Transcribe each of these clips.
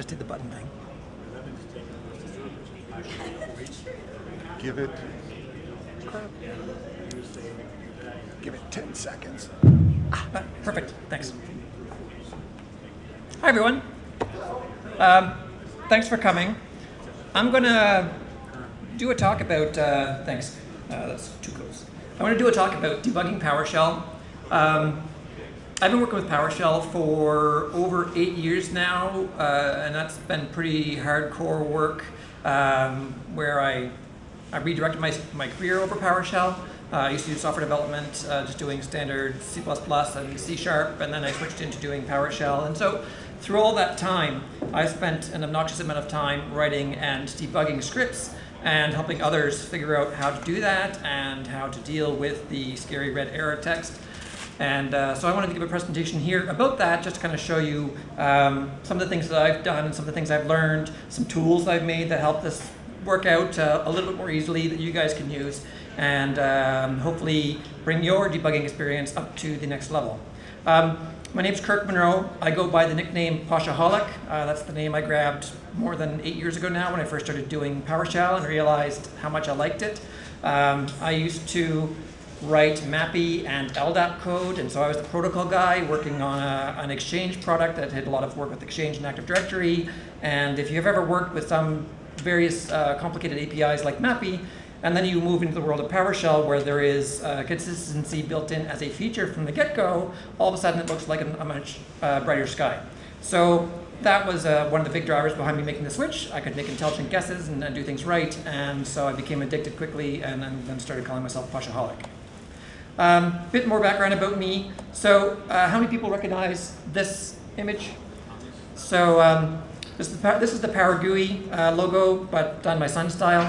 Just hit the button thing. Give it. Crap. Give it 10 seconds. Ah, perfect. Thanks. Hi, everyone. Thanks for coming. I'm going to do a talk about, thanks. That's too close. I'm going to do a talk about debugging PowerShell. I've been working with PowerShell for over 8 years now, and that's been pretty hardcore work where I redirected my career over PowerShell. I used to do software development, just doing standard C++ and C Sharp, and then I switched into doing PowerShell. And so through all that time, I spent an obnoxious amount of time writing and debugging scripts and helping others figure out how to do that and how to deal with the scary red error text. And so I wanted to give a presentation here about that, just to kind of show you some of the things that I've done, some of the things I've learned, some tools I've made that help this work out a little bit more easily that you guys can use, and hopefully bring your debugging experience up to the next level. My name's Kirk Monroe. I go by the nickname Poshoholic. That's the name I grabbed more than 8 years ago now when I first started doing PowerShell and realized how much I liked it. I used to write MAPI and LDAP code, and so I was the protocol guy working on an Exchange product that did a lot of work with Exchange and Active Directory. And if you've ever worked with some various complicated APIs like MAPI, and then you move into the world of PowerShell where there is consistency built in as a feature from the get-go, all of a sudden it looks like a much brighter sky. So that was one of the big drivers behind me making the switch. I could make intelligent guesses and do things right, and so I became addicted quickly and then started calling myself Poshoholic. Bit more background about me. So how many people recognize this image? So this is the PowerGUI logo, but done my son style.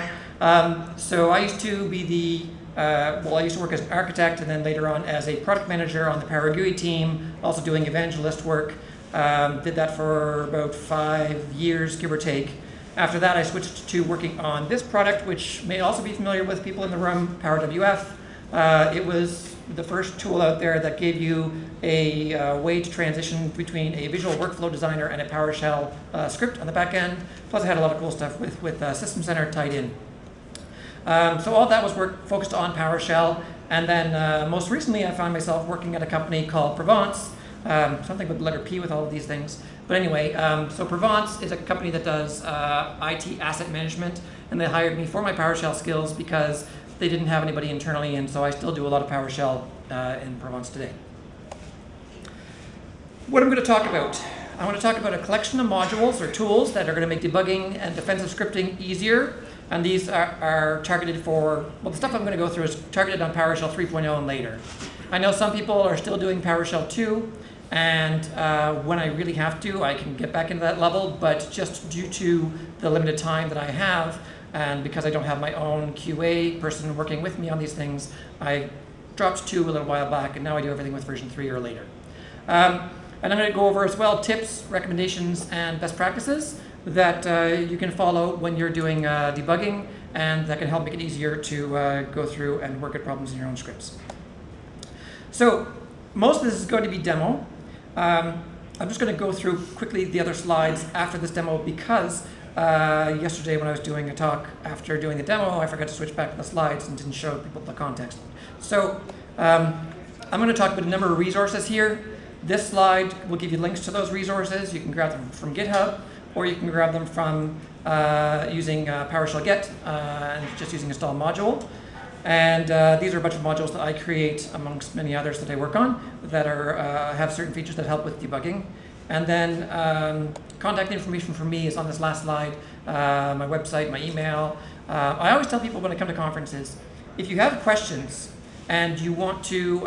So I used to be I used to work as an architect and then later on as a product manager on the PowerGUI team, also doing evangelist work. Did that for about 5 years, give or take. After that, I switched to working on this product, which may also be familiar with people in the room, PowerWF. It was the first tool out there that gave you a way to transition between a visual workflow designer and a PowerShell script on the back end. Plus, I had a lot of cool stuff with System Center tied in. So all that was work focused on PowerShell. And then most recently, I found myself working at a company called Provance, something with the letter P with all of these things. But anyway, so Provance is a company that does IT asset management. And they hired me for my PowerShell skills because they didn't have anybody internally, and so I still do a lot of PowerShell in Provance today. What I'm going to talk about. I want to talk about a collection of modules or tools that are going to make debugging and defensive scripting easier. And these are targeted for, well, the stuff I'm going to go through is targeted on PowerShell 3.0 and later. I know some people are still doing PowerShell 2, and when I really have to, I can get back into that level, but just due to the limited time that I have, and because I don't have my own QA person working with me on these things, I dropped 2 a little while back, and now I do everything with version 3 or later. And I'm going to go over as well tips, recommendations, and best practices that you can follow when you're doing debugging, and that can help make it easier to go through and work at problems in your own scripts. So most of this is going to be demo. I'm just going to go through quickly the other slides after this demo because yesterday when I was doing a talk after doing the demo, I forgot to switch back to the slides and didn't show people the context. So I'm going to talk about a number of resources here. This slide will give you links to those resources. You can grab them from GitHub, or you can grab them from using PowerShell get and just using install module. And these are a bunch of modules that I create amongst many others that I work on that are have certain features that help with debugging. And then contact information for me is on this last slide, my website, my email. I always tell people when I come to conferences, if you have questions and you want to,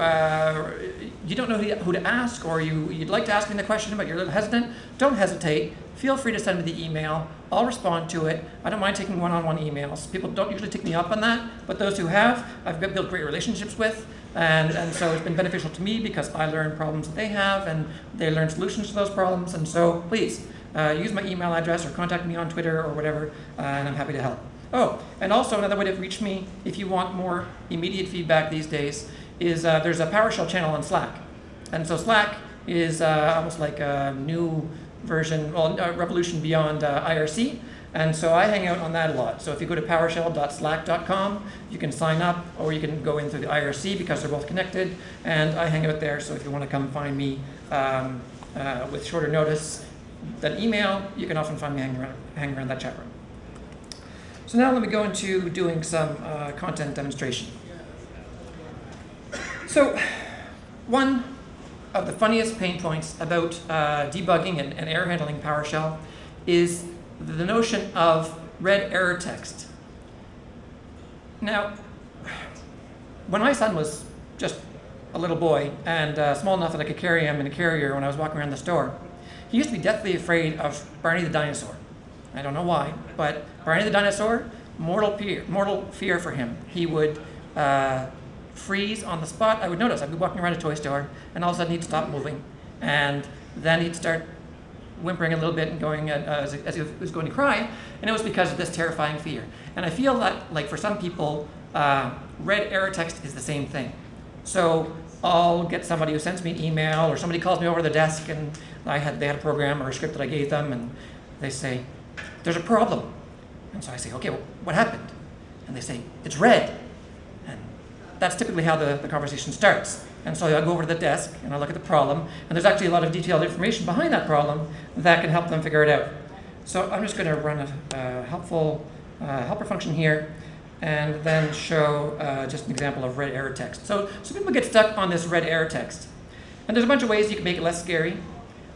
you don't know who to ask, or you'd like to ask me the question but you're a little hesitant, don't hesitate. Feel free to send me the email. I'll respond to it. I don't mind taking one-on-one emails. People don't usually pick me up on that, but those who have, I've built great relationships with. And so it's been beneficial to me because I learn problems that they have and they learn solutions to those problems. And so please use my email address or contact me on Twitter or whatever, and I'm happy to help. Oh, and also another way to reach me if you want more immediate feedback these days is there's a PowerShell channel on Slack. And so Slack is almost like a new version, well, revolution beyond IRC. And so I hang out on that a lot. So if you go to powershell.slack.com, you can sign up, or you can go in through the IRC because they're both connected. And I hang out there, so if you want to come find me with shorter notice than email, you can often find me hanging around that chat room. So now let me go into doing some content demonstration. So one of the funniest pain points about debugging and error handling PowerShell is the notion of red error text. Now, when my son was just a little boy and small enough that I could carry him in a carrier when I was walking around the store, he used to be deathly afraid of Barney the dinosaur. I don't know why, but Barney the dinosaur, mortal fear for him. He would freeze on the spot. I would notice. I'd be walking around a toy store, and all of a sudden he'd stop moving, and then he'd start whimpering a little bit and going as if he was going to cry, and it was because of this terrifying fear. And I feel that, like, for some people, red error text is the same thing. So I'll get somebody who sends me an email, or somebody calls me over the desk, and they had a program or a script that I gave them, and they say, "There's a problem." And so I say, "Okay, well, what happened?" And they say, "It's red." And that's typically how the conversation starts. And so I go over to the desk and I look at the problem, and there's actually a lot of detailed information behind that problem that can help them figure it out. So I'm just going to run a helpful helper function here and then show just an example of red error text. So people get stuck on this red error text. And there's a bunch of ways you can make it less scary.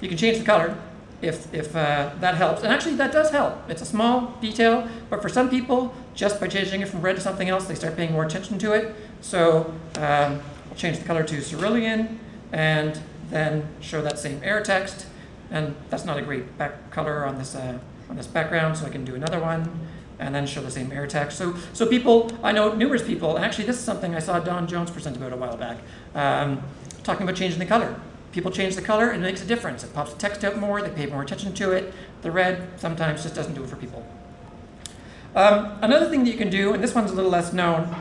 You can change the color if that helps. And actually that does help. It's a small detail, but for some people, just by changing it from red to something else, they start paying more attention to it. So change the color to cerulean, and then show that same error text. And that's not a great back color on this background, so I can do another one, and then show the same error text. So people, I know numerous people, and actually this is something I saw Don Jones present about a while back, talking about changing the color. People change the color, and it makes a difference. It pops the text out more, they pay more attention to it. The red sometimes just doesn't do it for people. Another thing that you can do, and this one's a little less known,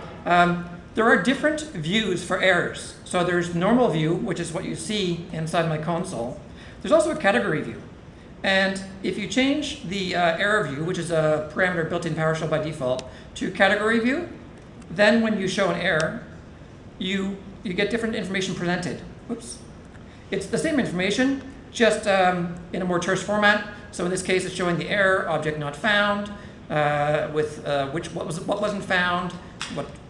there are different views for errors. So there's normal view, which is what you see inside my console. There's also a category view. And if you change the error view, which is a parameter built in PowerShell by default, to category view, then when you show an error, you get different information presented. Whoops. It's the same information, just in a more terse format. So in this case, it's showing the error, object not found, what wasn't found,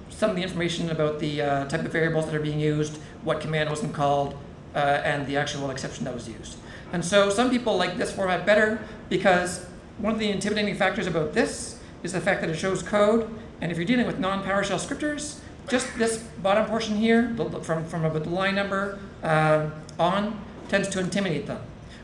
some of the information about the type of variables that are being used, what command wasn't called, and the actual exception that was used. And so some people like this format better, because one of the intimidating factors about this is the fact that it shows code. And if you're dealing with non-PowerShell scripters, just this bottom portion here, from about the line number on, tends to intimidate them.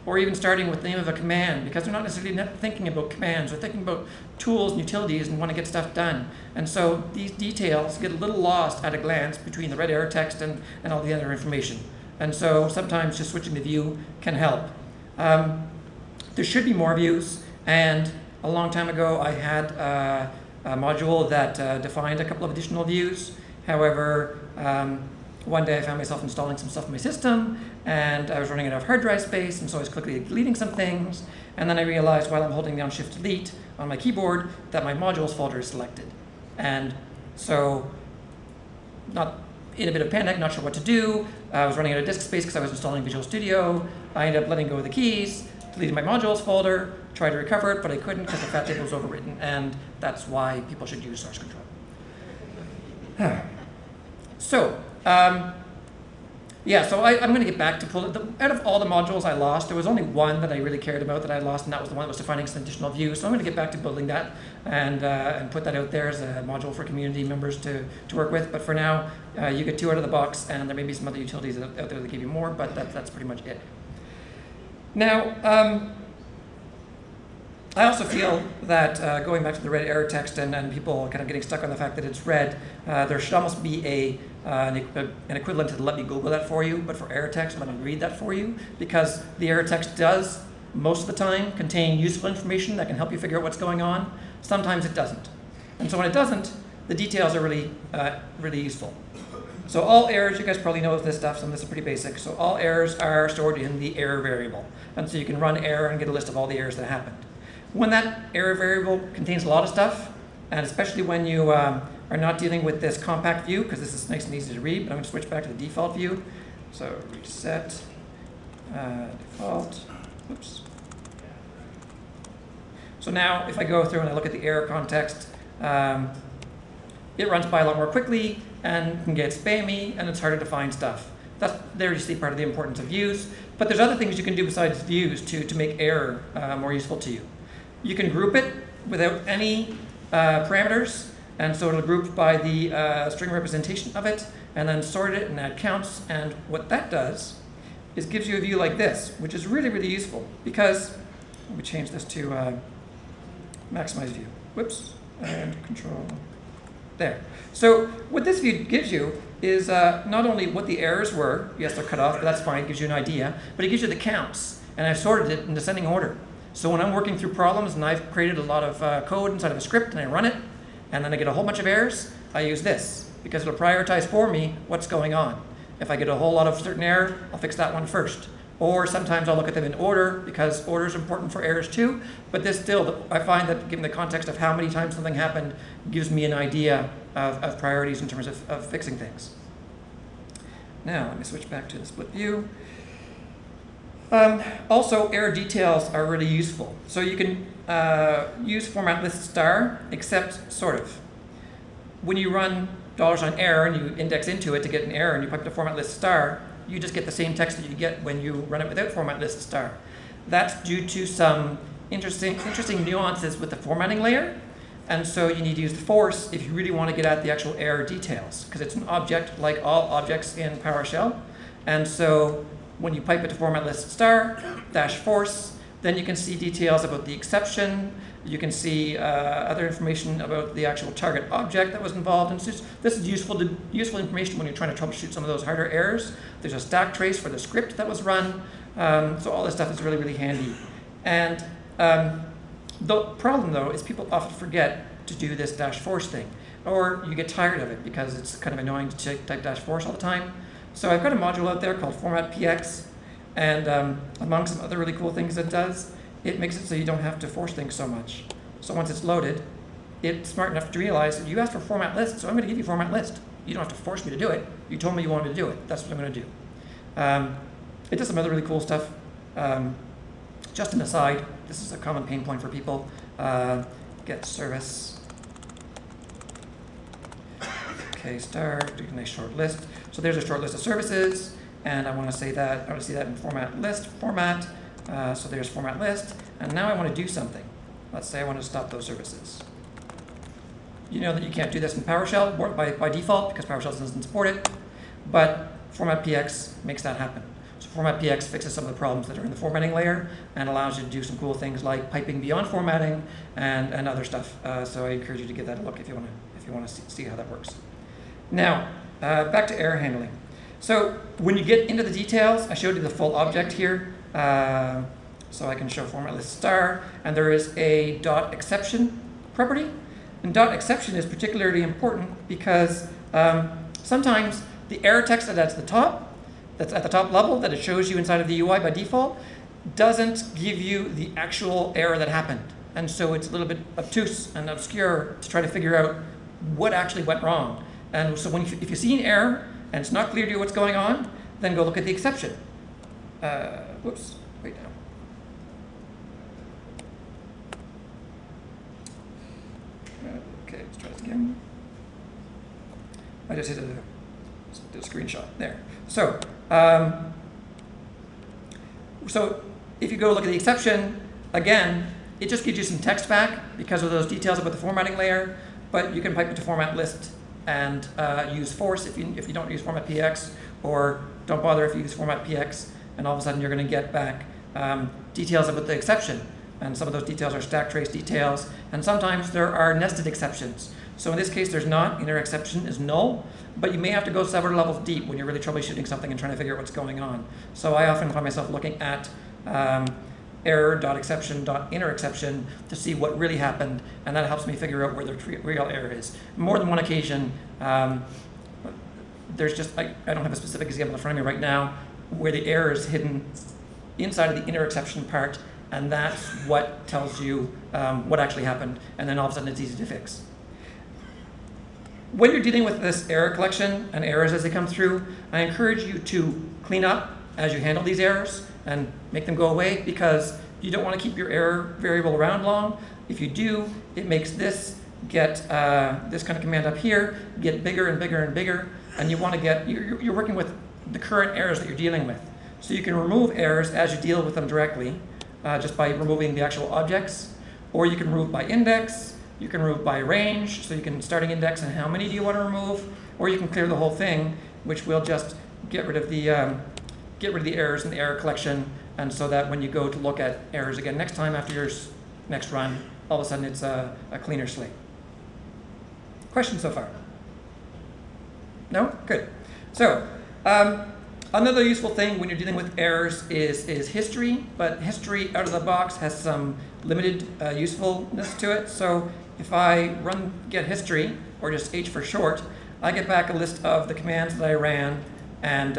Or even starting with the name of a command, because they're not necessarily thinking about commands, they're thinking about tools and utilities and want to get stuff done. And so these details get a little lost at a glance between the red error text and all the other information. And so sometimes just switching the view can help. There should be more views, and a long time ago I had a module that defined a couple of additional views. However, one day I found myself installing some stuff in my system, and I was running out of hard drive space, and so I was quickly deleting some things, and then I realized while I'm holding down Shift Delete on my keyboard that my modules folder is selected. And so, not in a bit of panic, not sure what to do, I was running out of disk space because I was installing Visual Studio, I ended up letting go of the keys, deleted my modules folder, tried to recover it, but I couldn't because the fat table was overwritten, and that's why people should use source control. So. Yeah, so I'm going to get back to pulling. Out of all the modules I lost, there was only one that I really cared about that I lost, and that was the one that was defining some additional views. So I'm going to get back to building that and put that out there as a module for community members to work with. But for now, you get two out of the box, and there may be some other utilities out there that give you more, but that's pretty much it. Now, I also feel that going back to the red error text and people kind of getting stuck on the fact that it's red, there should almost be an equivalent to the "let me Google that for you," but for error text, "let me read that for you," because the error text does, most of the time, contain useful information that can help you figure out what's going on. Sometimes it doesn't. And so when it doesn't, the details are really useful. So all errors, you guys probably know this stuff, some of this is pretty basic. So all errors are stored in the error variable. And so you can run error and get a list of all the errors that happened. When that error variable contains a lot of stuff, and especially when you are not dealing with this compact view, because this is nice and easy to read, but I'm going to switch back to the default view. So reset default, oops. So now if I go through and I look at the error context, it runs by a lot more quickly and can get spammy, and it's harder to find stuff. There you see part of the importance of views, but there's other things you can do besides views to make error more useful to you. You can group it without any parameters, and so it'll group by the string representation of it, and then sort it and add counts, and what that does is gives you a view like this, which is really, really useful, because, let me change this to maximize view, whoops, and control, there. So what this view gives you is not only what the errors were, yes, they're cut off, but that's fine, it gives you an idea, but it gives you the counts, and I've sorted it in descending order. So when I'm working through problems and I've created a lot of code inside of a script and I run it, and then I get a whole bunch of errors, I use this, because it'll prioritize for me what's going on. If I get a whole lot of certain error, I'll fix that one first. Or sometimes I'll look at them in order, because order is important for errors too, but this still, I find that given the context of how many times something happened, gives me an idea of priorities in terms of fixing things. Now, let me switch back to the split view. Also, error details are really useful. So you can use format list star, except sort of. When you run $error and you index into it to get an error and you pipe the format list star, you just get the same text that you get when you run it without format list star. That's due to some interesting nuances with the formatting layer. And so you need to use the force if you really want to get at the actual error details, because it's an object like all objects in PowerShell. And so when you pipe it to format list star dash force, then you can see details about the exception. You can see other information about the actual target object that was involved. And this is useful information when you're trying to troubleshoot some of those harder errors. There's a stack trace for the script that was run. So all this stuff is really, really handy. And the problem, though, is people often forget to do this dash force thing. Or you get tired of it because it's kind of annoying to type dash force all the time. So I've got a module out there called Format PX. And among some other really cool things it does, it makes it so you don't have to force things so much. So once it's loaded, it's smart enough to realize that you asked for format list, so I'm going to give you format list. You don't have to force me to do it. You told me you wanted to do it. That's what I'm going to do. It does some other really cool stuff. Just an aside, this is a common pain point for people. Get service. Okay, star, do a nice short list. So there's a short list of services. And I want to say that, I want to see that in format list format. So there's format list. And now I want to do something. Let's say I want to stop those services. You know that you can't do this in PowerShell by default because PowerShell doesn't support it. But Format PX makes that happen. So Format PX fixes some of the problems that are in the formatting layer and allows you to do some cool things like piping beyond formatting and other stuff. So I encourage you to give that a look if you want to see how that works. Now, back to error handling. So when you get into the details, I showed you the full object here. So I can show format list star, and there is a dot exception property. And dot exception is particularly important because sometimes the error text that's at the top level that it shows you inside of the UI by default, doesn't give you the actual error that happened. And so it's a little bit obtuse and obscure to try to figure out what actually went wrong. And so if you see an error, and it's not clear to you what's going on, then go look at the exception. Whoops, wait now. Okay, let's try this again. I just hit a screenshot there. So, so if you go look at the exception, again, it just gives you some text back because of those details about the formatting layer, but you can pipe it to format list and use force if you don't use format PX, or don't bother if you use format PX, and all of a sudden you're going to get back details about the exception. And some of those details are stack trace details, and sometimes there are nested exceptions. So in this case there's not, inner exception is null, but you may have to go several levels deep when you're really troubleshooting something and trying to figure out what's going on. So I often find myself looking at error.exception.innerException to see what really happened, and that helps me figure out where the real error is. More than one occasion, there's just, I don't have a specific example in front of me right now, where the error is hidden inside of the inner exception part, and that's what tells you what actually happened, and then all of a sudden it's easy to fix. When you're dealing with this error collection and errors as they come through, I encourage you to clean up as you handle these errors and make them go away, because you don't want to keep your error variable around long. If you do, it makes this get this kind of command up here get bigger and bigger and bigger, and you want to get, you're working with the current errors that you're dealing with. So you can remove errors as you deal with them directly just by removing the actual objects, or you can remove by index, you can remove by range, so you can start an index and how many do you want to remove, or you can clear the whole thing, which will just get rid of the errors in the error collection, and so that when you go to look at errors again next time after your next run, all of a sudden it's a cleaner slate. Questions so far? No? Good. So another useful thing when you're dealing with errors is history, but history out of the box has some limited usefulness to it. So if I run get history, or just H for short, I get back a list of the commands that I ran and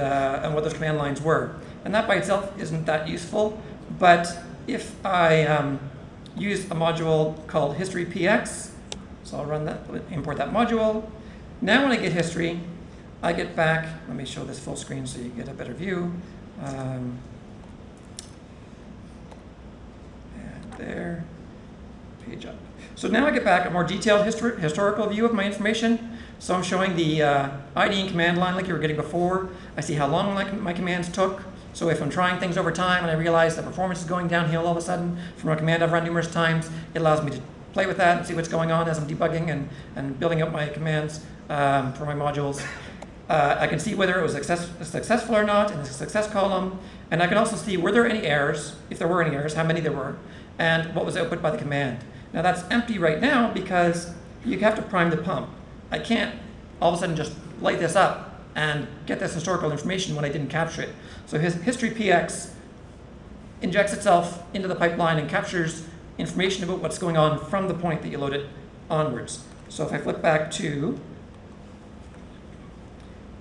what those command lines were. And that by itself isn't that useful, but if I use a module called HistoryPX, so I'll run that, import that module. Now when I get history, I get back, let me show this full screen so you get a better view. And there, page up. So now I get back a more detailed historical view of my information. So I'm showing the ID and command line like you were getting before. I see how long my commands took. So if I'm trying things over time and I realize that performance is going downhill all of a sudden from a command I've run numerous times, it allows me to play with that and see what's going on as I'm debugging and building up my commands for my modules. I can see whether it was successful or not in the success column, and I can also see were there any errors, if there were any errors, how many there were, and what was output by the command. Now that's empty right now because you have to prime the pump. I can't all of a sudden just light this up and get this historical information when I didn't capture it. So HistoryPX injects itself into the pipeline and captures information about what's going on from the point that you load it onwards. So if I flip back to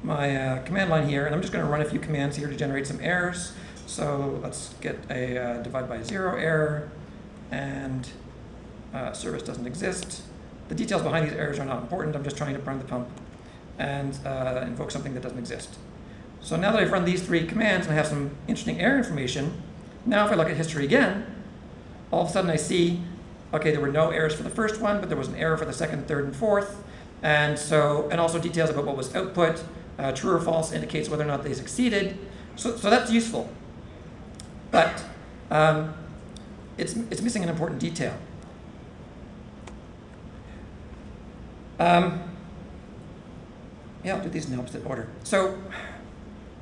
my command line here, and I'm just going to run a few commands here to generate some errors. So let's get a divide by zero error, and service doesn't exist. The details behind these errors are not important. I'm just trying to prime the pump and invoke something that doesn't exist. So now that I've run these three commands and I have some interesting error information, now if I look at history again, all of a sudden I see, okay, there were no errors for the first one, but there was an error for the second, third, and fourth, and so, and also details about what was output. True or false indicates whether or not they succeeded. So that's useful, but it's missing an important detail. Yeah, I'll do these in the opposite order. So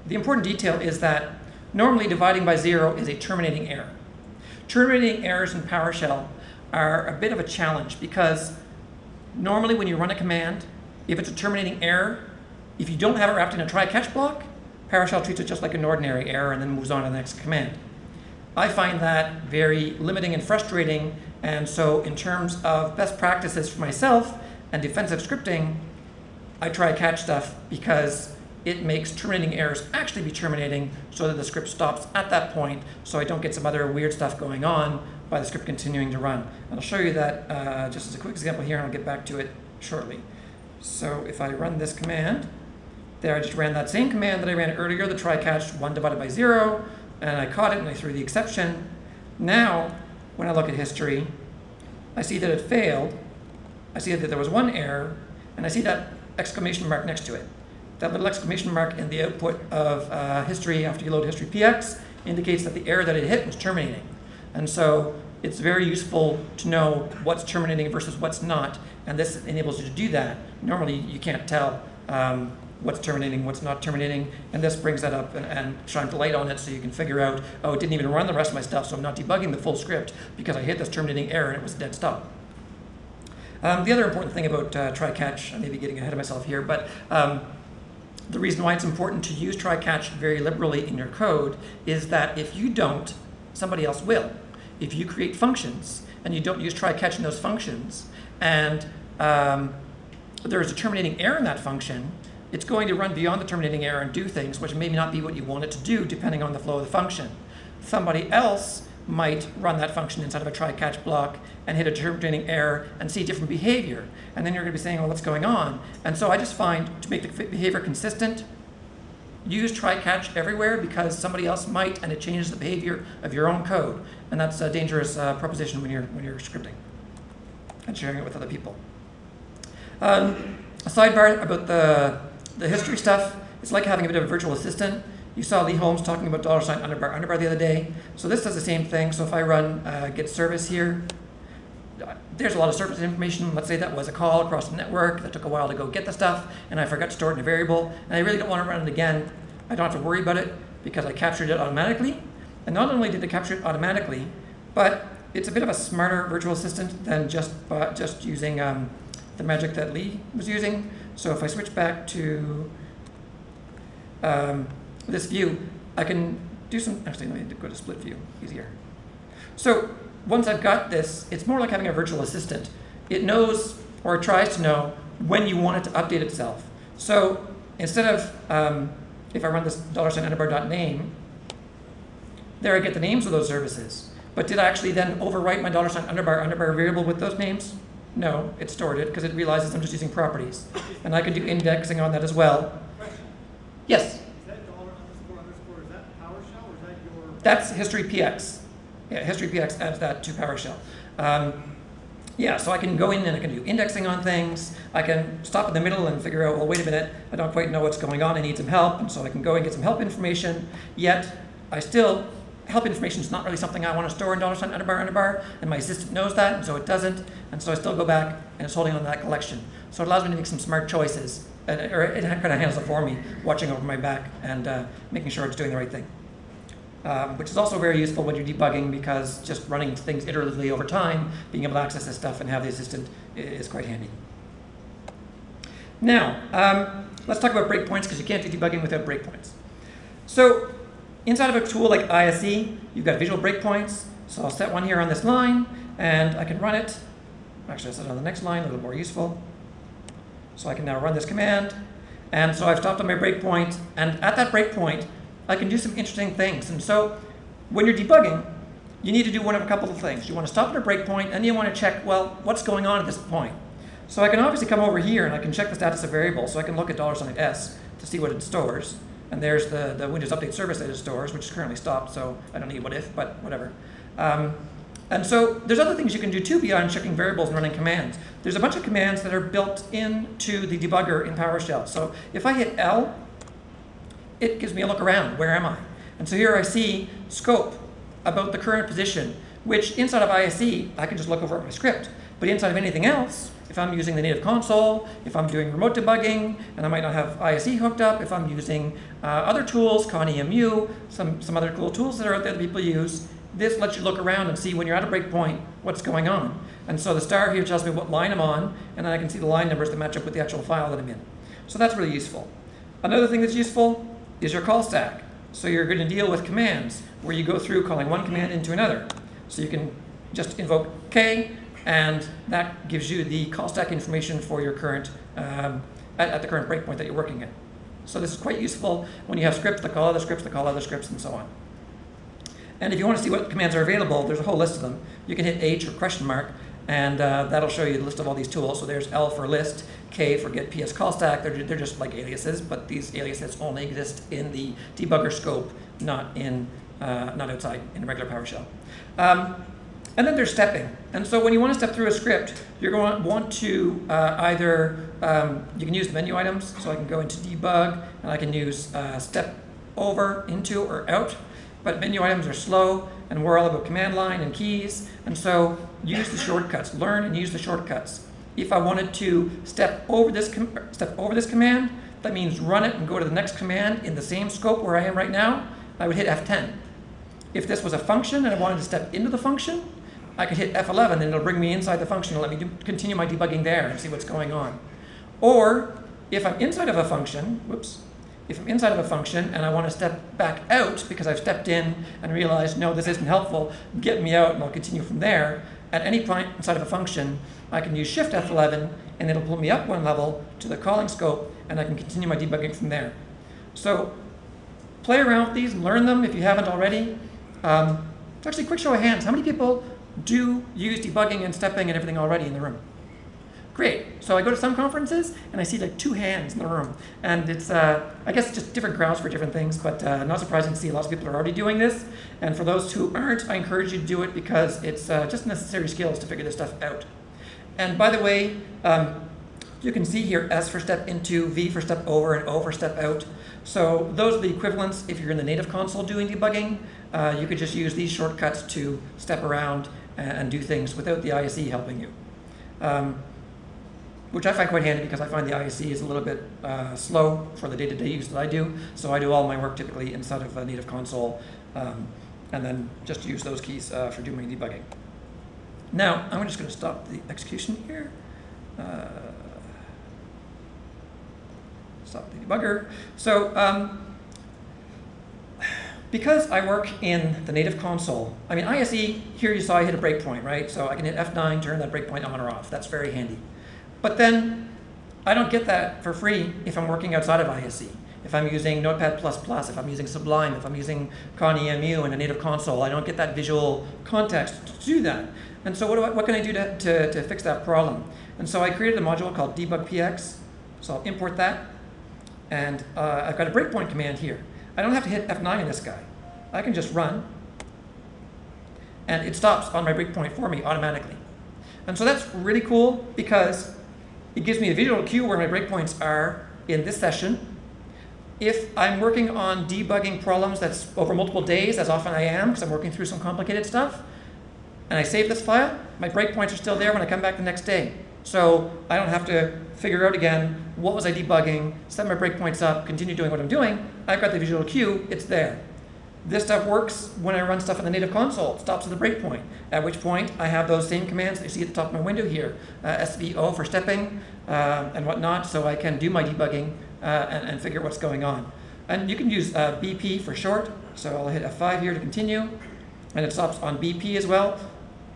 the important detail is that normally dividing by zero is a terminating error. Terminating errors in PowerShell are a bit of a challenge because normally when you run a command, if it's a terminating error, if you don't have it wrapped in a try-catch block, PowerShell treats it just like an ordinary error and then moves on to the next command. I find that very limiting and frustrating, and so in terms of best practices for myself and defensive scripting, I try-catch stuff because it makes terminating errors actually be terminating so that the script stops at that point, so I don't get some other weird stuff going on by the script continuing to run. And I'll show you that just as a quick example here, and I'll get back to it shortly. So if I run this command, there I just ran that same command that I ran earlier, the try-catch 1 divided by 0, and I caught it and I threw the exception. Now, when I look at history, I see that it failed, I see that there was one error, and I see that exclamation mark next to it. That little exclamation mark in the output of history after you load HistoryPX indicates that the error that it hit was terminating. And so it's very useful to know what's terminating versus what's not, and this enables you to do that. Normally you can't tell what's terminating, what's not terminating, and this brings that up and shines light on it so you can figure out, oh, it didn't even run the rest of my stuff, so I'm not debugging the full script because I hit this terminating error and it was a dead stop. The other important thing about try-catch, I may be getting ahead of myself here, but the reason why it's important to use try-catch very liberally in your code is that if you don't, somebody else will. If you create functions and you don't use try-catch in those functions and there is a terminating error in that function, it's going to run beyond the terminating error and do things which may not be what you want it to do depending on the flow of the function. Somebody else might run that function inside of a try-catch block and hit a terminating error and see different behavior. And then you're going to be saying, well, what's going on? And so I just find to make the behavior consistent, use try-catch everywhere because somebody else might and it changes the behavior of your own code. And that's a dangerous proposition when you're scripting and sharing it with other people. A sidebar about the history stuff, it's like having a bit of a virtual assistant. You saw Lee Holmes talking about $underbar underbar the other day. So this does the same thing. So if I run get service here, there's a lot of service information. Let's say that was a call across the network that took a while to go get the stuff, and I forgot to store it in a variable, and I really don't want to run it again. I don't have to worry about it because I captured it automatically. And not only did I capture it automatically, but it's a bit of a smarter virtual assistant than just using the magic that Lee was using. So if I switch back to this view, I can do some, actually let me go to split view, easier. So once I've got this, it's more like having a virtual assistant. It knows, or tries to know, when you want it to update itself. So instead of, if I run this $underbar.name, there I get the names of those services. But did I actually then overwrite my $underbar underbar variable with those names? No, it stored it because it realizes I'm just using properties. And I can do indexing on that as well. Yes? That's HistoryPX. Yeah, HistoryPX adds that to PowerShell. Yeah, so I can go in and I can do indexing on things. I can stop in the middle and figure out, well, wait a minute, I don't quite know what's going on, I need some help, and so I can go and get some help information. Yet, I still, help information is not really something I want to store in $underbar underbar, and my assistant knows that, and so it doesn't, and so I still go back and it's holding on to that collection. So it allows me to make some smart choices, or it kind of handles it for me, watching over my back and making sure it's doing the right thing. Which is also very useful when you're debugging because just running things iteratively over time, being able to access this stuff and have the assistant is quite handy. Now, let's talk about breakpoints because you can't do debugging without breakpoints. So inside of a tool like ISE, you've got visual breakpoints. So I'll set one here on this line and I can run it. Actually, I'll set it on the next line, a little more useful. So I can now run this command. And so I've stopped on my breakpoint, and at that breakpoint, I can do some interesting things. And so when you're debugging, you need to do one of a couple of things. You want to stop at a breakpoint and you want to check, well, what's going on at this point? So I can obviously come over here and I can check the status of variables. So I can look at $S to see what it stores. And there's the Windows Update service that it stores, which is currently stopped, so I don't need what if, but whatever. And so there's other things you can do too beyond checking variables and running commands. There's a bunch of commands that are built into the debugger in PowerShell. So if I hit L, it gives me a look around, where am I? And so here I see scope about the current position, which inside of ISE, I can just look over at my script. But inside of anything else, if I'm using the native console, if I'm doing remote debugging, and I might not have ISE hooked up, if I'm using other tools, ConEMU, some other cool tools that are out there that people use, this lets you look around and see when you're at a breakpoint, what's going on. And so the star here tells me what line I'm on, and then I can see the line numbers that match up with the actual file that I'm in. So that's really useful. Another thing that's useful is your call stack. So you're going to deal with commands where you go through calling one command into another. So you can just invoke K, and that gives you the call stack information for your current, at the current breakpoint that you're working at. So this is quite useful when you have scripts that call other scripts that call other scripts and so on. And if you want to see what commands are available, there's a whole list of them. You can hit H or !, and that'll show you the list of all these tools. So there's L for list, K for get PS call stack. They're just like aliases, but these aliases only exist in the debugger scope, not outside in regular PowerShell. And then there's stepping. And so when you want to step through a script, you're going to want to either, you can use the menu items. So I can go into debug, and I can use step over, into, or out. But menu items are slow, and we're all about command line and keys, and so use the shortcuts. Learn and use the shortcuts. If I wanted to step over this command, that means run it and go to the next command in the same scope where I am right now, I would hit F10. If this was a function and I wanted to step into the function, I could hit F11 and it'll bring me inside the function and let me continue my debugging there and see what's going on. Or if I'm inside of a function, whoops, if I'm inside of a function and I want to step back out because I've stepped in and realized, no, this isn't helpful, get me out and I'll continue from there, at any point inside of a function, I can use Shift F11 and it'll pull me up one level to the calling scope, and I can continue my debugging from there. So play around with these and learn them if you haven't already. It's actually a quick show of hands. How many people do use debugging and stepping and everything already in the room? Great. So I go to some conferences and I see like 2 hands in the room, and it's I guess just different grounds for different things, but not surprising to see lots of people are already doing this. And for those who aren't, I encourage you to do it because it's just necessary skills to figure this stuff out. And by the way, you can see here S for step into, V for step over, and O for step out. So those are the equivalents if you're in the native console doing debugging. You could just use these shortcuts to step around and do things without the ISE helping you. Which I find quite handy because I find the ISE is a little bit slow for the day-to-day use that I do. So I do all my work typically inside of a native console, and then just use those keys for doing debugging. Now, I'm just going to stop the execution here. Stop the debugger. So because I work in the native console, I mean, ISE, here you saw I hit a breakpoint, right? So I can hit F9, turn that breakpoint on or off. That's very handy. But then I don't get that for free if I'm working outside of ISE. If I'm using Notepad++, if I'm using Sublime, if I'm using ConEMU in a native console, I don't get that visual context to do that. And so what can I do to fix that problem? And so I created a module called DebugPx. So I'll import that. And I've got a breakpoint command here. I don't have to hit F9 in this guy. I can just run, and it stops on my breakpoint for me automatically. And so that's really cool because it gives me a visual cue where my breakpoints are in this session. If I'm working on debugging problems that's over multiple days, as often I am because I'm working through some complicated stuff, and I save this file, my breakpoints are still there when I come back the next day. So I don't have to figure out again, what was I debugging, set my breakpoints up, continue doing what I'm doing. I've got the visual cue, it's there. This stuff works when I run stuff in the native console. It stops at the breakpoint, at which point I have those same commands that you see at the top of my window here, SVO for stepping and whatnot, so I can do my debugging and figure out what's going on. And you can use BP for short, so I'll hit F5 here to continue, and it stops on BP as well.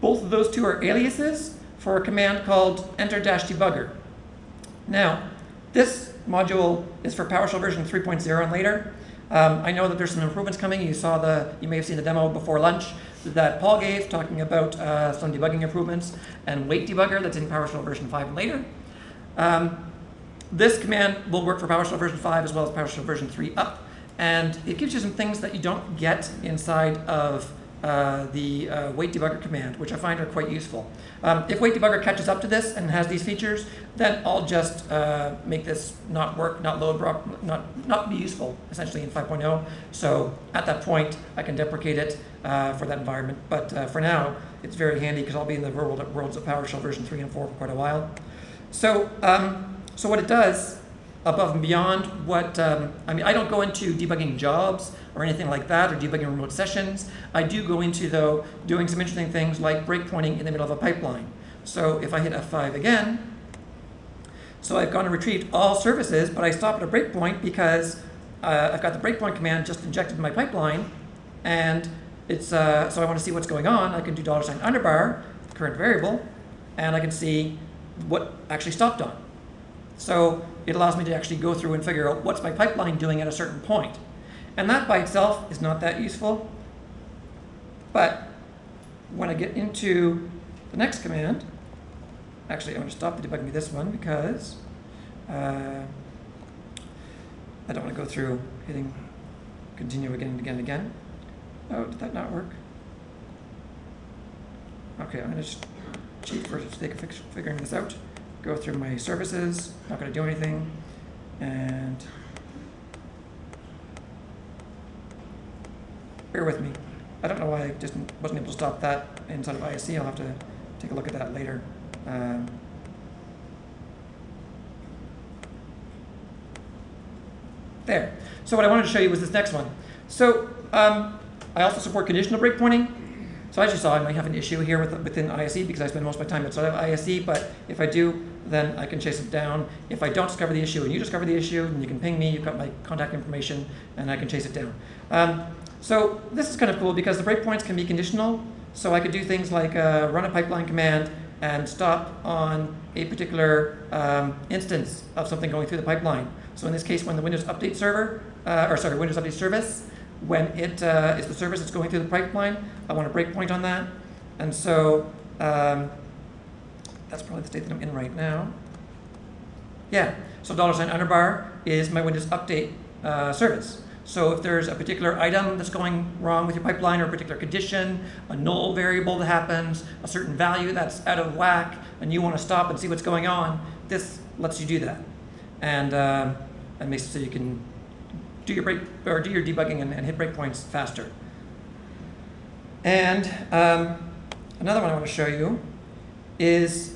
Both of those two are aliases for a command called enter-debugger. Now, this module is for PowerShell version 3.0 and later. I know that there's some improvements coming. You may have seen the demo before lunch that Paul gave, talking about some debugging improvements and wait debugger that's in PowerShell version 5 and later. This command will work for PowerShell version 5 as well as PowerShell version 3 up, and it gives you some things that you don't get inside of the wait debugger command, which I find are quite useful. If wait debugger catches up to this and has these features, then I'll just make this not work, not load, not be useful, essentially in 5.0. So at that point, I can deprecate it for that environment. But for now, it's very handy because I'll be in the worlds of PowerShell version 3 and 4 for quite a while. So, so what it does, above and beyond what, I mean, I don't go into debugging jobs or anything like that, or debugging remote sessions. I do go into, though, doing some interesting things like breakpointing in the middle of a pipeline. So if I hit F5 again, so I've gone and retrieved all services, but I stop at a breakpoint because I've got the breakpoint command just injected in my pipeline, and it's so I want to see what's going on. I can do $underbar, current variable, and I can see what actually stopped on. So it allows me to actually go through and figure out what's my pipeline doing at a certain point. And that by itself is not that useful. But when I get into the next command, actually I'm going to stop debugging this one because I don't want to go through hitting continue again and again and again. Oh, did that not work? Okay, I'm going to just cheat for the sake of figuring this out. Go through my services, not going to do anything, and bear with me. I don't know why I just wasn't able to stop that inside of ISE. I'll have to take a look at that later. There. So what I wanted to show you was this next one. So I also support conditional breakpointing. So as you saw, I might have an issue here within ISE because I spend most of my time outside of ISE, but if I do, then I can chase it down. If I don't discover the issue and you discover the issue, then you can ping me, you've got my contact information, and I can chase it down. So this is kind of cool because the breakpoints can be conditional. So I could do things like run a pipeline command and stop on a particular instance of something going through the pipeline. So in this case, when the Windows Update Server, Windows Update Service, when it is the service that's going through the pipeline, I want a breakpoint on that. And so that's probably the state that I'm in right now. Yeah, so $underbar is my Windows Update service. So if there's a particular item that's going wrong with your pipeline, or a particular condition, a null variable that happens, a certain value that's out of whack, and you want to stop and see what's going on, this lets you do that. And it makes it so you can do your debugging and hit breakpoints faster. And another one I want to show you is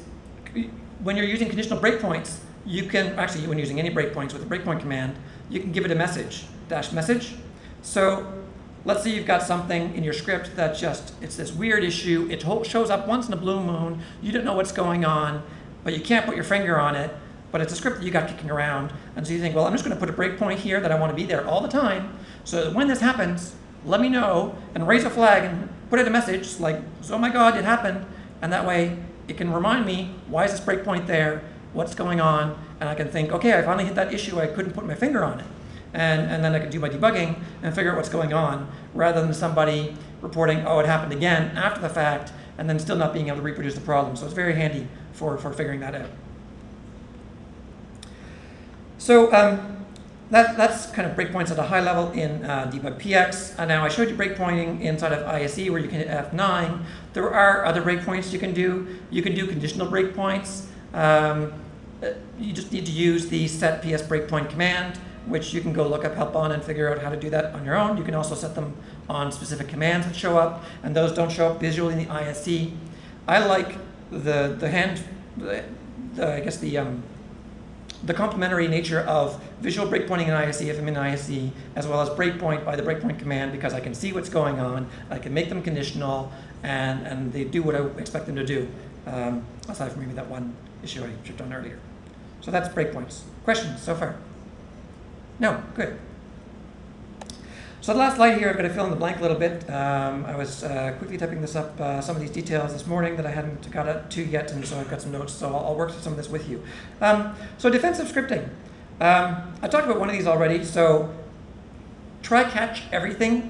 when you're using conditional breakpoints, you can, actually when using any breakpoints with the breakpoint command, you can give it a message, -message. So let's say you've got something in your script that just, it's this weird issue, it shows up once in a blue moon, you don't know what's going on, but you can't put your finger on it, but it's a script that you got kicking around, and so you think, well, I'm just going to put a breakpoint here that I want to be there all the time, so that when this happens, let me know, and raise a flag, and put out a message, like, oh my god, it happened, and that way, it can remind me, why is this breakpoint there, what's going on, and I can think, okay, I finally hit that issue, I couldn't put my finger on it. And then I can do my debugging and figure out what's going on, rather than somebody reporting, oh, it happened again after the fact, and then still not being able to reproduce the problem. So it's very handy for figuring that out. So that's kind of breakpoints at a high level in DebugPx. And now I showed you breakpointing inside of ISE where you can hit F9. There are other breakpoints you can do. You can do conditional breakpoints. You just need to use the set PS breakpoint command, which you can go look up help on and figure out how to do that on your own. You can also set them on specific commands that show up, and those don't show up visually in the ISE. I like the complementary nature of visual breakpointing in ISE if I'm in ISE, as well as breakpoint by the breakpoint command, because I can see what's going on, I can make them conditional, and they do what I expect them to do, aside from maybe that one issue I tripped on earlier. So that's breakpoints. Questions so far? No, good. So the last slide here, I've got to fill in the blank a little bit. I was quickly typing this up, some of these details this morning that I hadn't got up to yet, and so I've got some notes, so I'll work through some of this with you. So defensive scripting. I talked about one of these already, so try catch everything.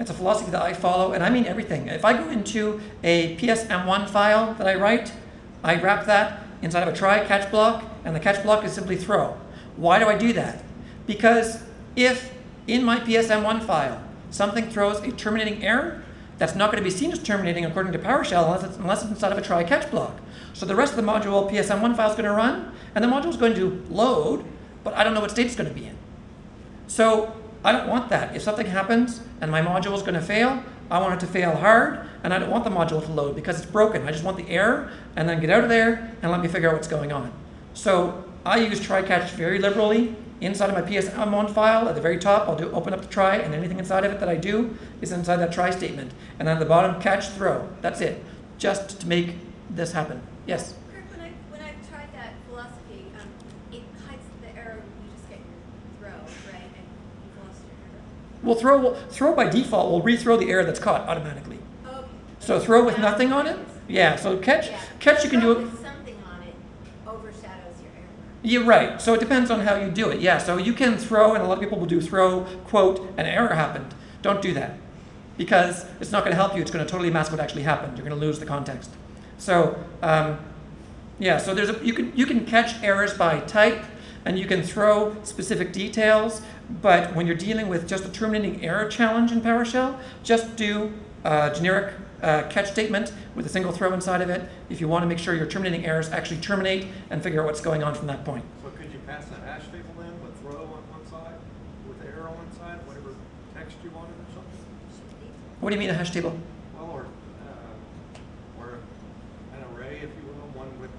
It's a philosophy that I follow, and I mean everything. If I go into a PSM1 file that I write, I wrap that inside of a try catch block, and the catch block is simply throw. Why do I do that? Because if in my PSM1 file something throws a terminating error, that's not going to be seen as terminating according to PowerShell unless it's inside of a try-catch block. So the rest of the module PSM1 file is going to run, and the module is going to load, but I don't know what state it's going to be in. So I don't want that. If something happens and my module is going to fail, I want it to fail hard, and I don't want the module to load because it's broken. I just want the error, and then get out of there, and let me figure out what's going on. So I use try-catch very liberally. Inside of my PSM1 file, at the very top, I'll open up the try, and anything inside of it that I do is inside that try statement. And then at the bottom, catch, throw. That's it, just to make this happen. Yes? Kirk, when I've tried that philosophy, it hides the error when you just get your throw, right? And you've lost your error. Well, throw by default will rethrow the error that's caught automatically. Oh, okay. So throw with nothing on it? Yeah, so catch, catch you can do it. You're right. So it depends on how you do it. Yeah, so you can throw, and a lot of people will do throw, quote, an error happened. Don't do that, because it's not going to help you. It's going to totally mask what actually happened. You're going to lose the context. So yeah, so there's a, you can catch errors by type, and you can throw specific details, but when you're dealing with just a terminating error challenge in PowerShell, just do generic catch statement with a single throw inside of it if you want to make sure your terminating errors actually terminate and figure out what's going on from that point. So could you pass that hash table in with throw on one side, with the arrow on one side, whatever text you wanted or something? What do you mean a hash table? Well, or an array, if you will, one with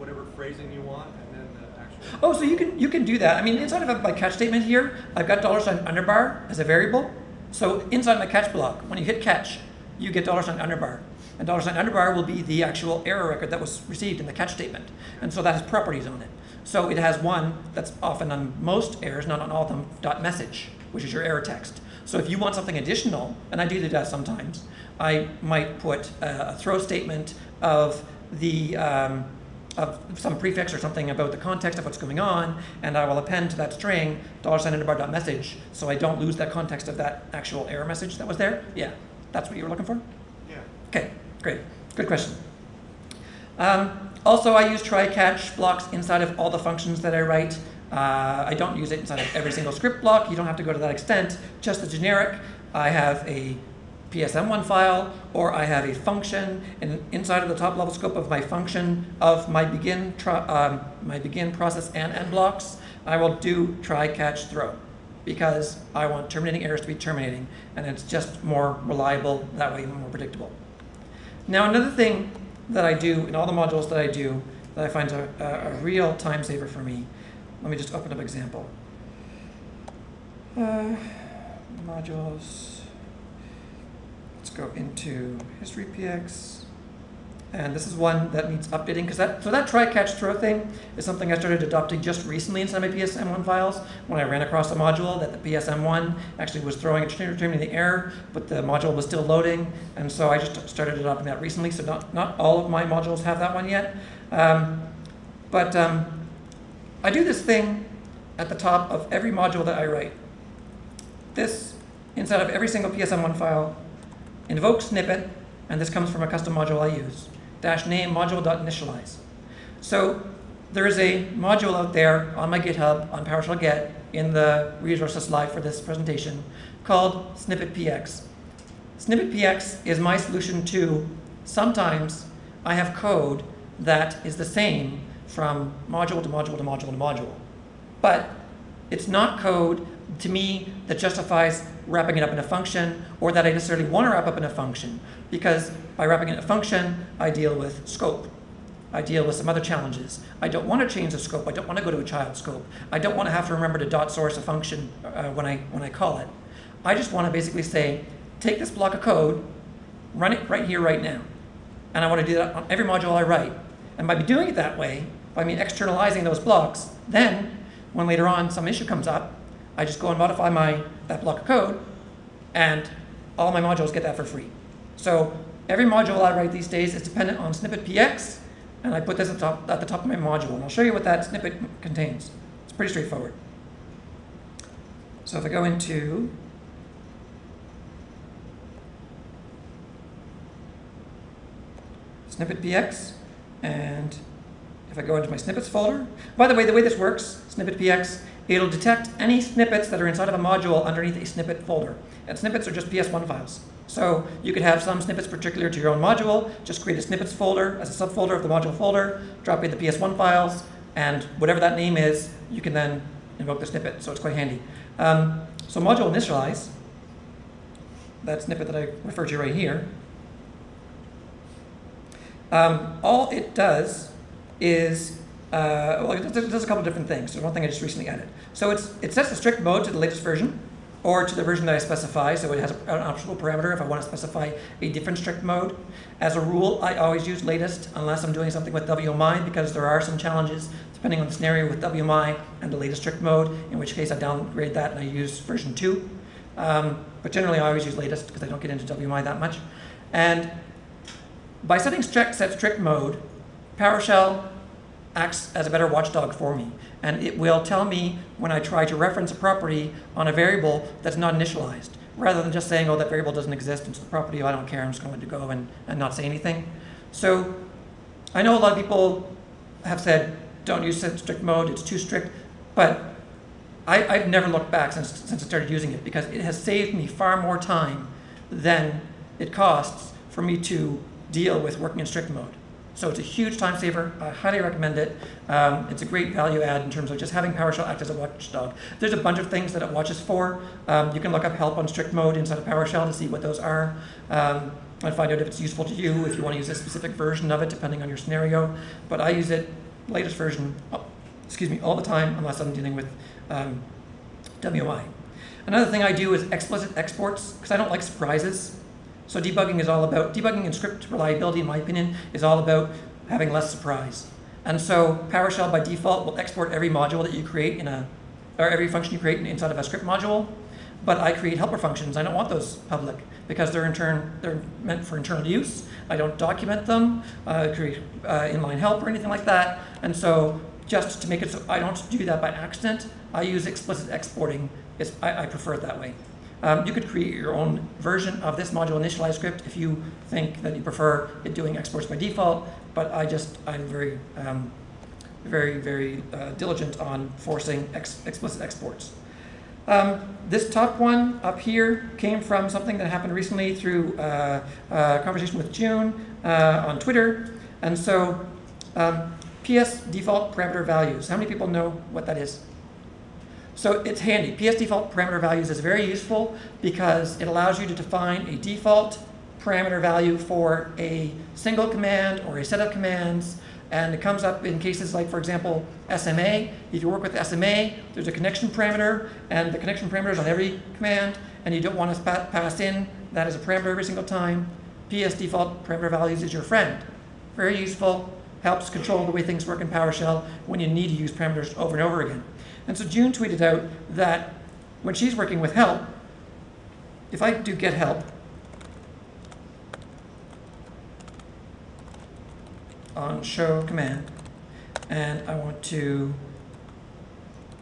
whatever phrasing you want, and then the actual... Oh, so you can do that. I mean, inside of my catch statement here, I've got $underbar as a variable. So inside my catch block, when you hit catch, you get $underbar. And $underbar will be the actual error record that was received in the catch statement. And so that has properties on it. So it has one that's often on most errors, not on all of them, .message, which is your error text. So if you want something additional, and I do that sometimes, I might put a throw statement of the of some prefix or something about the context of what's going on, and I will append to that string $innerbar.message so I don't lose that context of that actual error message that was there. Yeah, that's what you were looking for? Yeah. Okay, great. Good question. Also, I use try-catch blocks inside of all the functions that I write. I don't use it inside of every single script block. You don't have to go to that extent. Just the generic. I have a PSM1 file, or I have a function, and inside of the top level scope of my function of my begin process and end blocks, I will do try, catch, throw, because I want terminating errors to be terminating, and it's just more reliable that way and more predictable. Now another thing that I do in all the modules that I do that I find a real time saver for me, let me just open up example. Modules. Go into HistoryPX, and this is one that needs updating because that try catch throw thing is something I started adopting just recently inside my PSM1 files when I ran across a module that the PSM1 actually was throwing a terminating error, but the module was still loading, and so I just started adopting that recently. So not all of my modules have that one yet, but I do this thing at the top of every module that I write. This inside of every single PSM1 file. Invoke snippet, and this comes from a custom module I use, -name module.initialize. So there is a module out there on my GitHub, on PowerShell Get, in the resources slide for this presentation, called Snippet PX. Snippet PX is my solution to sometimes I have code that is the same from module to module to module to module. But it's not code, to me, that justifies wrapping it up in a function, or that I necessarily want to wrap up in a function, because by wrapping it in a function, I deal with scope. I deal with some other challenges. I don't want to change the scope. I don't want to go to a child scope. I don't want to have to remember to dot source a function when I call it. I just want to basically say, take this block of code, run it right here, right now. And I want to do that on every module I write. And by doing it that way, by me externalizing those blocks, then when later on some issue comes up, I just go and modify that block of code, and all my modules get that for free. So every module I write these days is dependent on Snippet PX, and I put this at the top of my module, and I'll show you what that snippet contains. It's pretty straightforward. So if I go into Snippet PX, and if I go into my snippets folder, by the way, the way this works, Snippet PX, it'll detect any snippets that are inside of a module underneath a snippet folder. And snippets are just PS1 files. So you could have some snippets particular to your own module, just create a snippets folder as a subfolder of the module folder, drop in the PS1 files, and whatever that name is, you can then invoke the snippet, so it's quite handy. So module initialize, that snippet that I referred to right here, all it does is well, it does a couple different things. There's one thing I just recently added. So it sets the strict mode to the latest version or to the version that I specify. So it has an optional parameter if I want to specify a different strict mode. As a rule, I always use latest unless I'm doing something with WMI, because there are some challenges depending on the scenario with WMI and the latest strict mode, in which case I downgrade that and I use version 2. But generally, I always use latest because I don't get into WMI that much. And by setting set strict mode, PowerShell acts as a better watchdog for me, and it will tell me when I try to reference a property on a variable that's not initialized, rather than just saying, oh, that variable doesn't exist, and it's the property, oh, I don't care, I'm just going to go and not say anything. So I know a lot of people have said, don't use strict mode, it's too strict, but I've never looked back since I started using it, because it has saved me far more time than it costs for me to deal with working in strict mode. So it's a huge time saver. I highly recommend it. It's a great value add in terms of just having PowerShell act as a watchdog. There's a bunch of things that it watches for. You can look up help on strict mode inside of PowerShell to see what those are and find out if it's useful to you, if you want to use a specific version of it, depending on your scenario. But I use it, latest version, all the time, unless I'm dealing with WMI. Another thing I do is explicit exports, because I don't like surprises. So debugging and script reliability, in my opinion, is all about having less surprise. And so PowerShell by default will export every module that you create or every function you create inside of a script module. but I create helper functions. I don't want those public because they're meant for internal use. I don't document them, create inline help or anything like that. And so just to make it so I don't do that by accident, I use explicit exporting. I prefer it that way. You could create your own version of this module initialize script if you think that you prefer it doing exports by default, but I'm very, very, very diligent on forcing explicit exports. This top one up here came from something that happened recently through a conversation with June on Twitter. And so PSDefaultParameterValues. How many people know what that is? So it's handy. PSDefaultParameterValues is very useful because it allows you to define a default parameter value for a single command or a set of commands. And it comes up in cases like, for example, SMA. If you work with SMA, there's a connection parameter, and the connection parameter is on every command, and you don't want to pass in that as a parameter every single time. PSDefaultParameterValues is your friend. Very useful. Helps control the way things work in PowerShell when you need to use parameters over and over again. And so June tweeted out that when she's working with help, if I do get help on show command, and I want to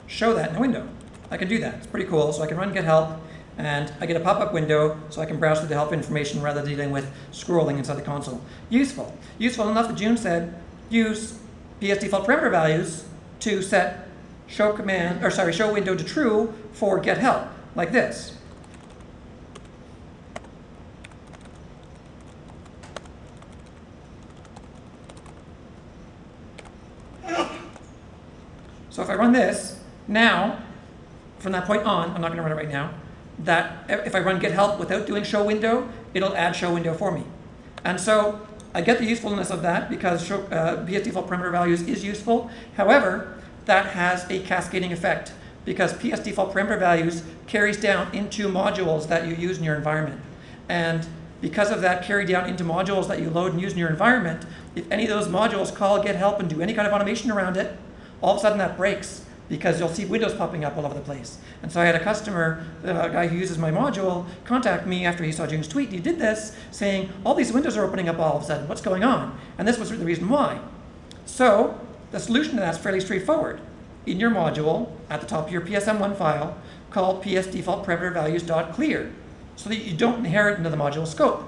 show that in a window, I can do that. It's pretty cool. So I can run get help, and I get a pop-up window so I can browse through the help information rather than dealing with scrolling inside the console. Useful. Useful enough that June said, use PSDefaultParameterValues to set show command, or sorry, show window to true for get help, like this. So if I run this, now, from that point on, I'm not going to run it right now, that if I run get help without doing show window, it'll add show window for me. And so I get the usefulness of that because PSDefaultParameterValues is useful. However, that has a cascading effect because PSDefaultParameterValues carries down into modules that you use in your environment. And because of that carry down into modules that you load and use in your environment, if any of those modules call get help and do any kind of automation around it, all of a sudden that breaks because you'll see windows popping up all over the place. And so I had a customer, a guy who uses my module, contact me after he saw June's tweet. He did this saying, all these windows are opening up all of a sudden. What's going on? And this was the reason why. So the solution to that is fairly straightforward. In your module, at the top of your PSM1 file, call psDefaultParameterValues.clear so that you don't inherit into the module scope.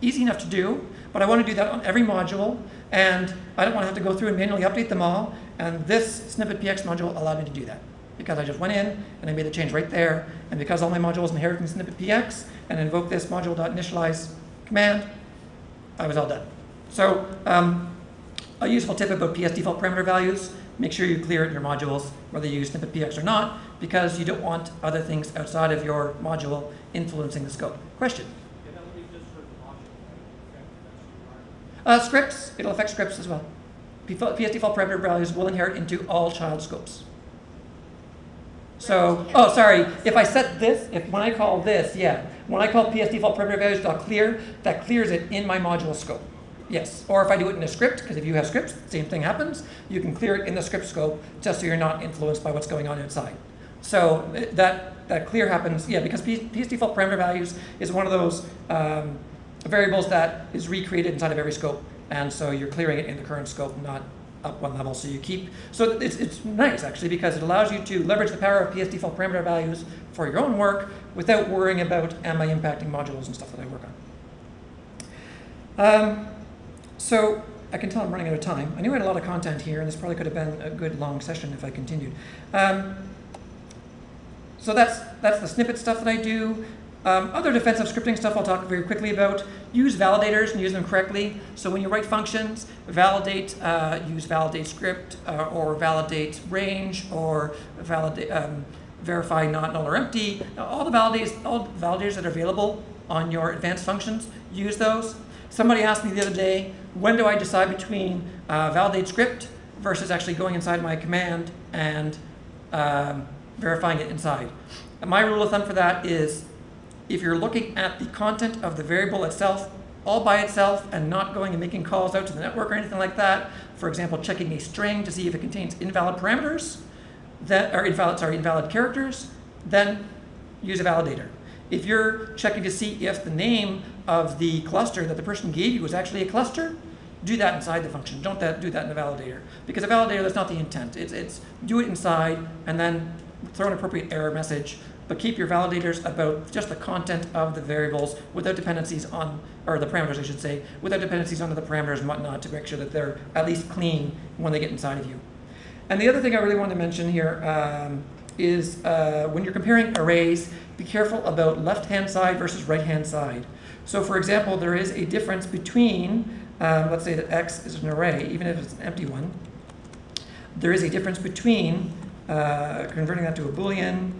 Easy enough to do, but I want to do that on every module, and I don't want to have to go through and manually update them all, and this Snippet PX module allowed me to do that because I just went in and I made the change right there, and because all my modules inherit from Snippet PX and invoke this module.initialize command, I was all done. So, a useful tip about PSDefaultParameterValues, make sure you clear it in your modules, whether you use Snippet PX or not, because you don't want other things outside of your module influencing the scope. Question? Yeah, that would be just for the module, right? Scripts. It'll affect scripts as well. PSDefaultParameterValues will inherit into all child scopes. So, oh, sorry. If I set this, when I call this, yeah. When I call PSDefaultParameterValues.clear, that clears it in my module scope. Yes, or if I do it in a script, because if you have scripts, same thing happens. You can clear it in the script scope just so you're not influenced by what's going on outside. So that clear happens, yeah, because PSDefaultParameterValues is one of those variables that is recreated inside of every scope, and so you're clearing it in the current scope, not up one level. So you keep, so it's nice actually because it allows you to leverage the power of PSDefaultParameterValues for your own work without worrying about am I impacting modules and stuff that I work on. So I can tell I'm running out of time. I knew I had a lot of content here, and this probably could have been a good long session if I continued. So that's the snippet stuff that I do. Other defensive scripting stuff I'll talk very quickly about. Use validators and use them correctly. So when you write functions, validate, use validate script, or validate range, or validate, verify not null or empty. Now, all the validators that are available on your advanced functions, use those. Somebody asked me the other day, when do I decide between validate script versus actually going inside my command and verifying it inside? And my rule of thumb for that is if you're looking at the content of the variable itself all by itself and not going and making calls out to the network or anything like that, for example, checking a string to see if it contains invalid parameters, or invalid characters, then use a validator. If you're checking to see if the name of the cluster that the person gave you was actually a cluster, do that inside the function. Don't do that in the validator. Because a validator, that's not the intent. It's do it inside and then throw an appropriate error message, but keep your validators about just the content of the variables without dependencies on, or the parameters I should say, without dependencies on the parameters and whatnot, to make sure that they're at least clean when they get inside of you. And the other thing I really want to mention here is when you're comparing arrays, be careful about left-hand side versus right-hand side. So for example, there is a difference between, let's say that X is an array, even if it's an empty one, there is a difference between converting that to a Boolean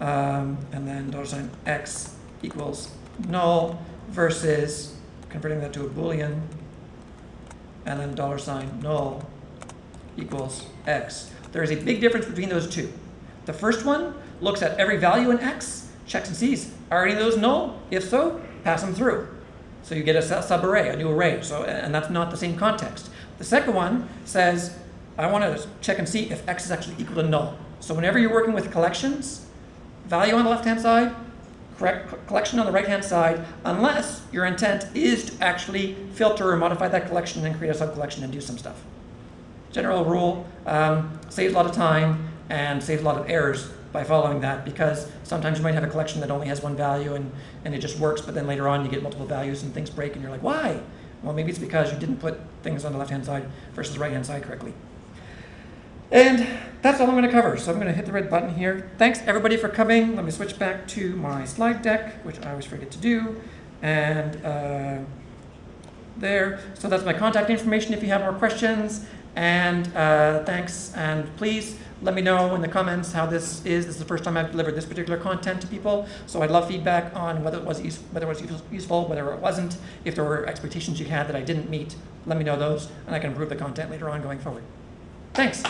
and then $X equals null versus converting that to a Boolean and then $null equals X. There is a big difference between those two. The first one looks at every value in X, checks and sees, are any of those null? If so, pass them through. So you get a subarray, a new array, so, and that's not the same context. The second one says, I want to check and see if X is actually equal to null. So whenever you're working with collections, value on the left-hand side, collection on the right-hand side, unless your intent is to actually filter or modify that collection and create a subcollection and do some stuff. General rule, saves a lot of time and saves a lot of errors by following that, because sometimes you might have a collection that only has one value and it just works, but then later on you get multiple values and things break and you're like, why? Well, maybe it's because you didn't put things on the left-hand side versus the right-hand side correctly. And that's all I'm going to cover. So I'm going to hit the red button here. Thanks everybody for coming. Let me switch back to my slide deck, which I always forget to do. And there. So that's my contact information if you have more questions. And thanks. And please let me know in the comments how this is. This is the first time I've delivered this particular content to people. So I'd love feedback on whether it was useful, whether it wasn't. If there were expectations you had that I didn't meet, let me know those, and I can improve the content later on going forward. Thanks.